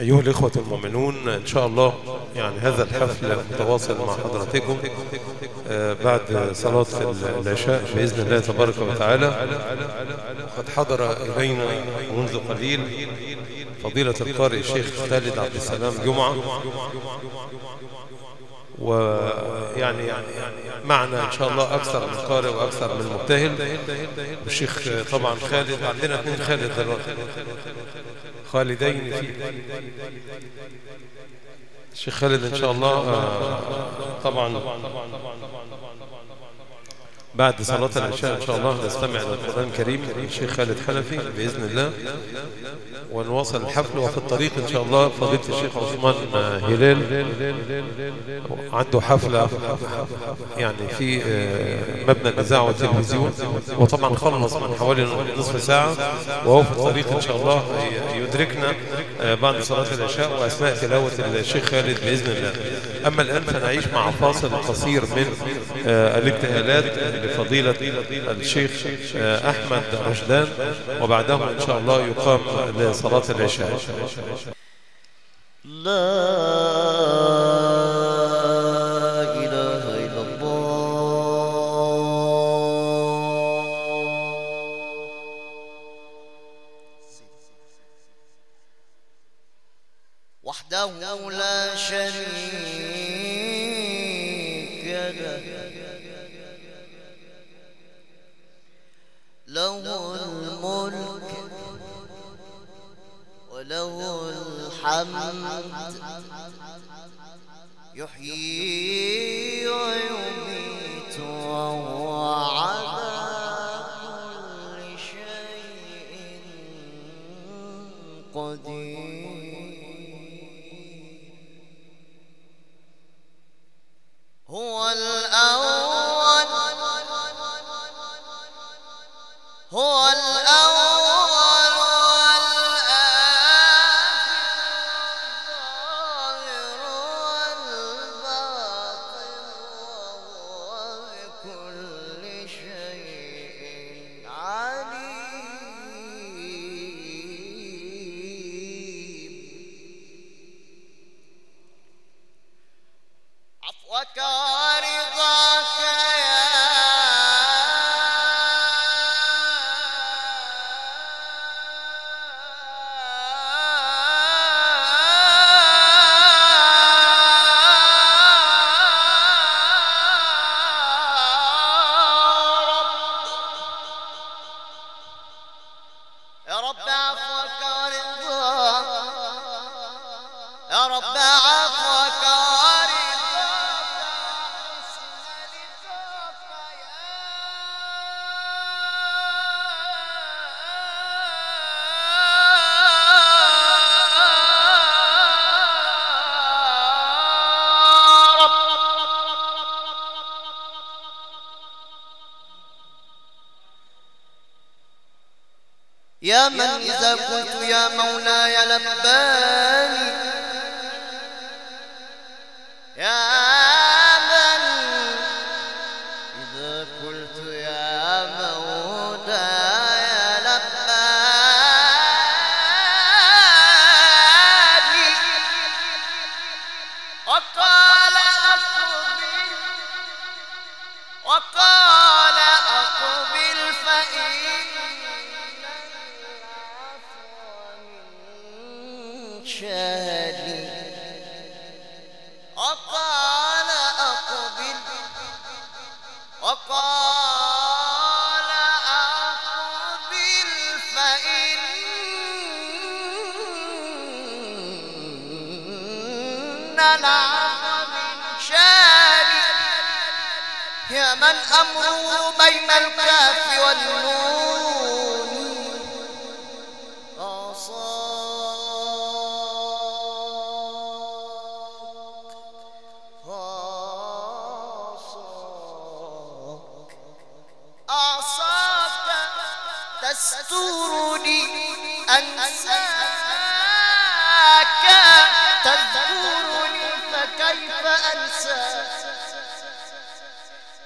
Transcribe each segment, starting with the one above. أيها الإخوة المؤمنون، إن شاء الله يعني هذا الحفل متواصل مع حضراتكم بعد صلاة العشاء بإذن الله تبارك وتعالى. قد حضر إلينا منذ قليل فضيلة القارئ الشيخ خالد عبد السلام جمعة، ويعني معنا إن شاء الله أكثر من قارئ وأكثر من مبتهل. والشيخ طبعا خالد، عندنا 2 خالد دلوقتي، خالدين فيه. الشيخ خالد إن شاء الله طبعا بعد صلاة العشاء إن شاء الله نستمع للقرآن الكريم الشيخ خالد حنفي بإذن الله، ونواصل الحفل. وفي الطريق إن شاء الله فضيلة الشيخ عثمان هلال عنده حفلة يعني في مبنى الإذاعة والتلفزيون، وطبعا خلص من حوالي نصف ساعة، وهو في الطريق إن شاء الله يدركنا بعد صلاة العشاء وأثناء تلاوة الشيخ خالد بإذن الله. أما الآن فنعيش مع فاصل قصير من الابتهالات لفضيلة الشيخ أحمد رشدان، وبعدها إن شاء الله يقام لصلاة العشاء. لا إله إلا الله، وحده لا شريك له، له الملك وله الحمد، يحيي ويميت، وهو على كل شيء قدير. هو الأول، هو الأول والآخر، وهو بكل شيء عليم. عفوك ورضاك يا من إذا قلت يا مولاي لباني، يا من إذا قلت يا مولاي لباني، وقال أقبل، وقال أقبل، فإن وقال أقبل، وقال أقبل، فإن العفو من شاني. يا من أمره بين الكاف والنون، تستورني أنساك، تذكرني فكيف أنساك،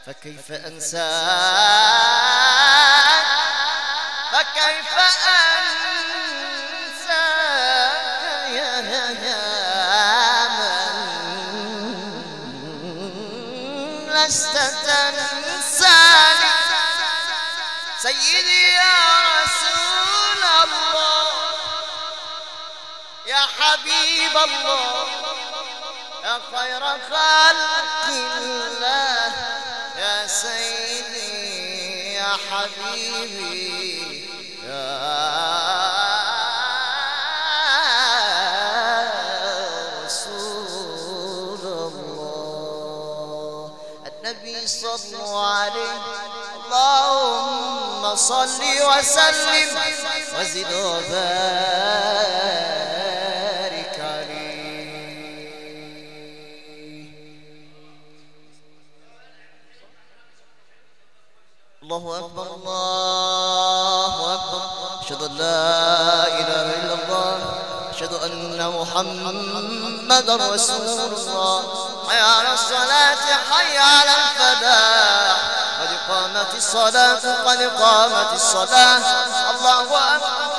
فكيف أنساك، فكيف أنساك يا لست تنساني سيدي يا رسول الله يا حبيب الله يا خير خلق الله يا سيدي يا حبيبي يا صلوا عليه اللهم صل وسلم وزد وبارك عليه. الله اكبر الله اكبر. اشهد ان لا اله الا الله اشهد ان محمدا رسول الله. حي على الصلاة حي على الفلاح قد قامت الصلاة قد قامت الصلاة. الله أكبر.